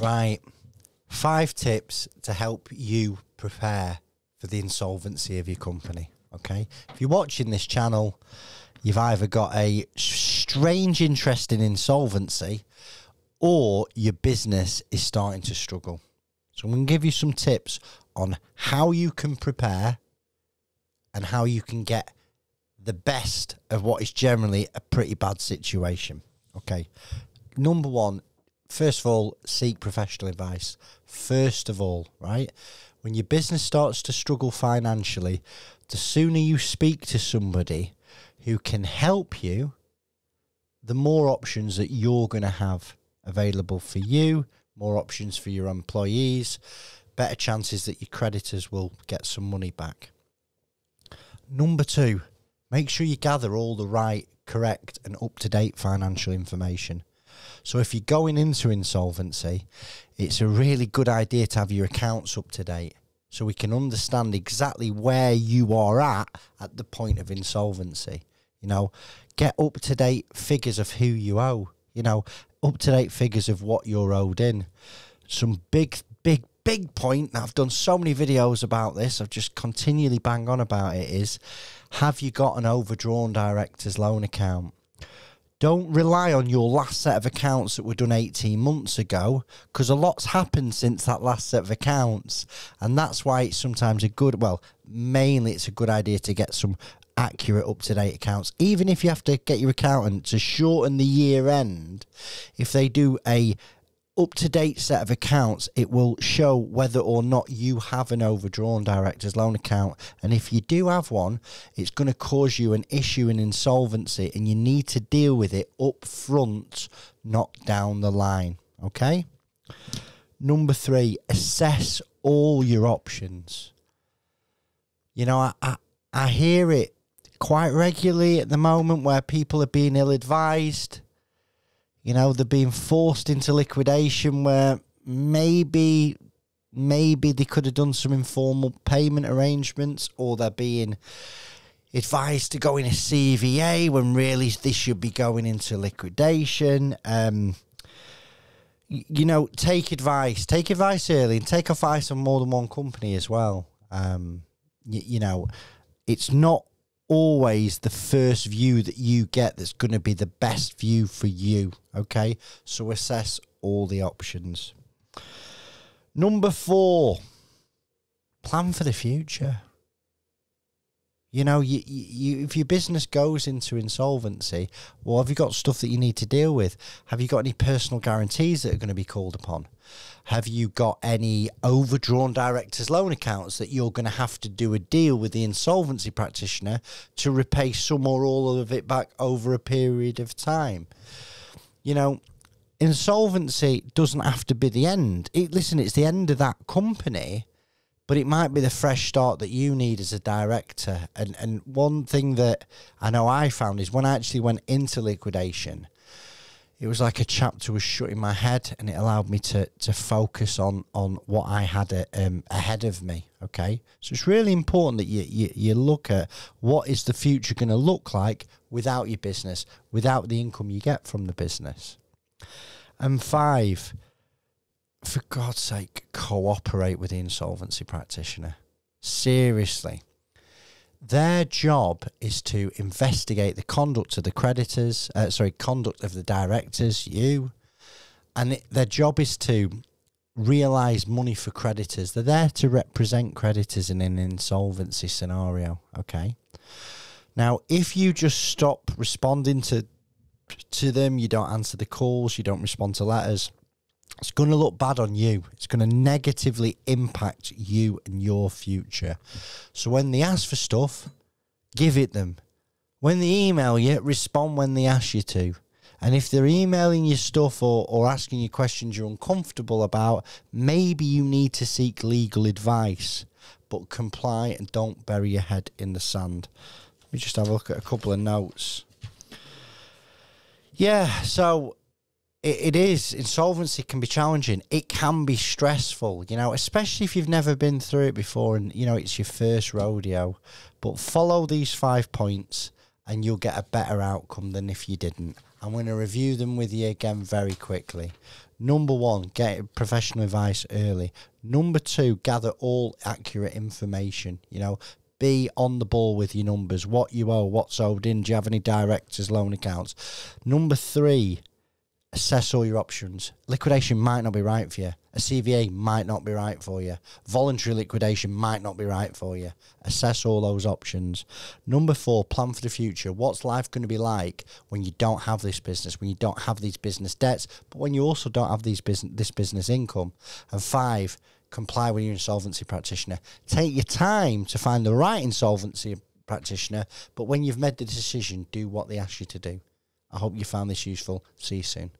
Right. 5 tips to help you prepare for the insolvency of your company. Okay. If you're watching this channel, you've either got a strange interest in insolvency or your business is starting to struggle. So I'm going to give you some tips on how you can prepare and how you can get the best of what is generally a pretty bad situation. Okay. Number one, first of all, seek professional advice. First of all, right? When your business starts to struggle financially, the sooner you speak to somebody who can help you, the more options that you're going to have available for you, more options for your employees, better chances that your creditors will get some money back. Number two, make sure you gather all the right, correct and up-to-date financial information. So if you're going into insolvency, it's a really good idea to have your accounts up to date so we can understand exactly where you are at the point of insolvency. You know, get up-to-date figures of who you owe, you know, up-to-date figures of what you're owed in. Some big point that I've done so many videos about this, I've just continually bang on about it, is have you got an overdrawn director's loan account? Don't rely on your last set of accounts that were done 18 months ago, because a lot's happened since that last set of accounts. And that's why it's sometimes a good, well, mainly it's a good idea to get some accurate up-to-date accounts. Even if you have to get your accountant to shorten the year end, if they do a up-to-date set of accounts, it will show whether or not you have an overdrawn director's loan account. And if you do have one, it's going to cause you an issue in insolvency, and you need to deal with it up front, not down the line. Okay? Number three, assess all your options. You know, I hear it quite regularly at the moment where people are being ill-advised. You know, they're being forced into liquidation where maybe they could have done some informal payment arrangements, or they're being advised to go in a CVA when really they should be going into liquidation. You know, take advice. Take advice early, and take advice on more than one company as well. You know, it's not always the first view that you get that's going to be the best view for you, okay? So assess all the options. Number four, plan for the future. You know, if your business goes into insolvency, well, have you got stuff that you need to deal with? Have you got any personal guarantees that are going to be called upon? Have you got any overdrawn director's loan accounts that you're going to have to do a deal with the insolvency practitioner to repay some or all of it back over a period of time? You know, insolvency doesn't have to be the end. Listen, it's the end of that company, but it might be the fresh start that you need as a director. And one thing that I know I found is when I actually went into liquidation, it was like a chapter was shut in my head, and it allowed me to focus on what I had ahead of me, okay? So it's really important that you look at what is the future going to look like without your business, without the income you get from the business. And five, for God's sake, cooperate with the insolvency practitioner. Seriously. Their job is to investigate the conduct of the creditors, conduct of the directors, you. And their job is to realise money for creditors. They're there to represent creditors in an insolvency scenario, okay? Now, if you just stop responding to them, you don't answer the calls, you don't respond to letters, it's going to look bad on you. It's going to negatively impact you and your future. So when they ask for stuff, give it them. When they email you, respond when they ask you to. And if they're emailing you stuff or asking you questions you're uncomfortable about, maybe you need to seek legal advice. But comply and don't bury your head in the sand. Let me just have a look at a couple of notes. Yeah, so it is. Insolvency can be challenging. It can be stressful, you know, especially if you've never been through it before and, you know, it's your first rodeo. But follow these 5 points and you'll get a better outcome than if you didn't. I'm going to review them with you again very quickly. Number one, get professional advice early. Number two, gather all accurate information. You know, be on the ball with your numbers. What you owe, what's owed in, do you have any directors, loan accounts? Number three, assess all your options. Liquidation might not be right for you. A CVA might not be right for you. Voluntary liquidation might not be right for you. Assess all those options. Number four, plan for the future. What's life going to be like when you don't have this business, when you don't have these business debts, but when you also don't have these business income? And five, comply with your insolvency practitioner. Take your time to find the right insolvency practitioner, but when you've made the decision, do what they ask you to do. I hope you found this useful. See you soon.